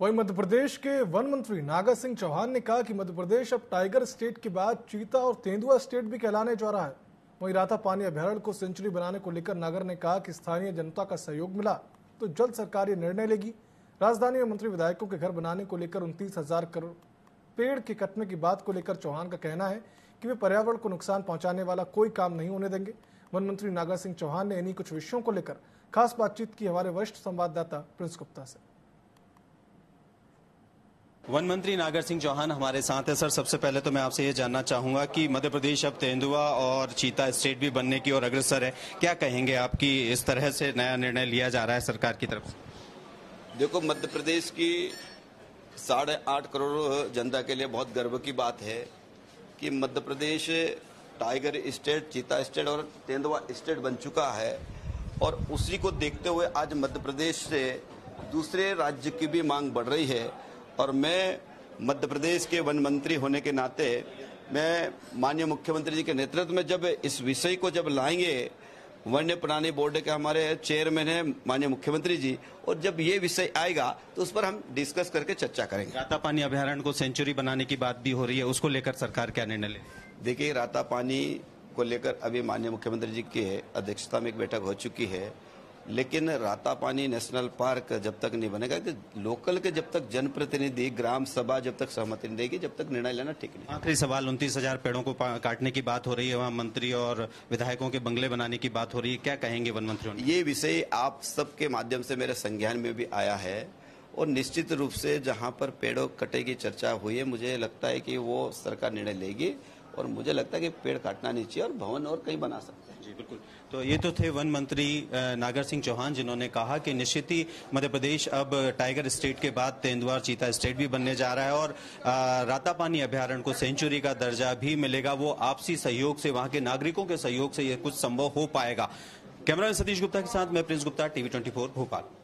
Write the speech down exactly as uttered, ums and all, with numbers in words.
वहीं मध्य प्रदेश के वन मंत्री नागर सिंह चौहान ने कहा कि मध्य प्रदेश अब टाइगर स्टेट के बाद चीता और तेंदुआ स्टेट भी कहलाने जा रहा है। वहीं रातापानी अभ्यारण्य को सेंचुरी बनाने को लेकर नागर ने कहा कि स्थानीय जनता का सहयोग मिला तो जल्द सरकार ये निर्णय लेगी। राजधानी में मंत्री विधायकों के घर बनाने को लेकर उनतीस हजार करोड़ पेड़ के कटने की बात को लेकर चौहान का कहना है कि वे पर्यावरण को नुकसान पहुंचाने वाला कोई काम नहीं होने देंगे। वन मंत्री नागर सिंह चौहान ने इन्हीं कुछ विषयों को लेकर खास बातचीत की हमारे वरिष्ठ संवाददाता प्रिंस गुप्ता से। वन मंत्री नागर सिंह चौहान हमारे साथ हैं। सर, सबसे पहले तो मैं आपसे ये जानना चाहूंगा कि मध्य प्रदेश अब तेंदुआ और चीता स्टेट भी बनने की ओर अग्रसर है, क्या कहेंगे आपकी इस तरह से नया निर्णय लिया जा रहा है सरकार की तरफ से? देखो, मध्य प्रदेश की साढ़े आठ करोड़ जनता के लिए बहुत गर्व की बात है कि मध्य प्रदेश टाइगर स्टेट, चीता स्टेट और तेंदुआ स्टेट बन चुका है, और उसी को देखते हुए आज मध्य प्रदेश से दूसरे राज्य की भी मांग बढ़ रही है। और मैं मध्य प्रदेश के वन मंत्री होने के नाते मैं माननीय मुख्यमंत्री जी के नेतृत्व में जब इस विषय को जब लाएंगे, वन्य प्राणी बोर्ड के हमारे चेयरमैन हैं माननीय मुख्यमंत्री जी, और जब ये विषय आएगा तो उस पर हम डिस्कस करके चर्चा करेंगे। रातापानी अभ्यारण्य को सेंचुरी बनाने की बात भी हो रही है, उसको लेकर सरकार क्या निर्णय ले? देखिए, रातापानी को लेकर अभी माननीय मुख्यमंत्री जी की अध्यक्षता में एक बैठक हो चुकी है, लेकिन रातापानी नेशनल पार्क जब तक नहीं बनेगा कि लोकल के जब तक जनप्रतिनिधि ग्राम सभा जब तक सहमति नहीं देगी, जब तक निर्णय लेना ठीक नहीं। आखिरी सवाल, उनतीस हजार पेड़ों को काटने की बात हो रही है, वहाँ मंत्री और विधायकों के बंगले बनाने की बात हो रही है, क्या कहेंगे वन मंत्री? ये विषय आप सबके माध्यम से मेरे संज्ञान में भी आया है, और निश्चित रूप से जहाँ पर पेड़ों कटे की चर्चा हुई है, मुझे लगता है कि वो सरकार निर्णय लेगी, और मुझे लगता है कि पेड़ काटना नहीं चाहिए और भवन और कहीं बना सकते हैं। जी बिल्कुल। तो ये तो थे वन मंत्री नागर सिंह चौहान, जिन्होंने कहा कि निश्चित ही मध्य प्रदेश अब टाइगर स्टेट के बाद तेंदुआ चीता स्टेट भी बनने जा रहा है, और रातापानी अभ्यारण्य को सेंचुरी का दर्जा भी मिलेगा। वो आपसी सहयोग से, वहाँ के नागरिकों के सहयोग से ये कुछ संभव हो पाएगा। कैमरा में सतीश गुप्ता के साथ मैं Prince Gupta, TV twenty four Bhopal.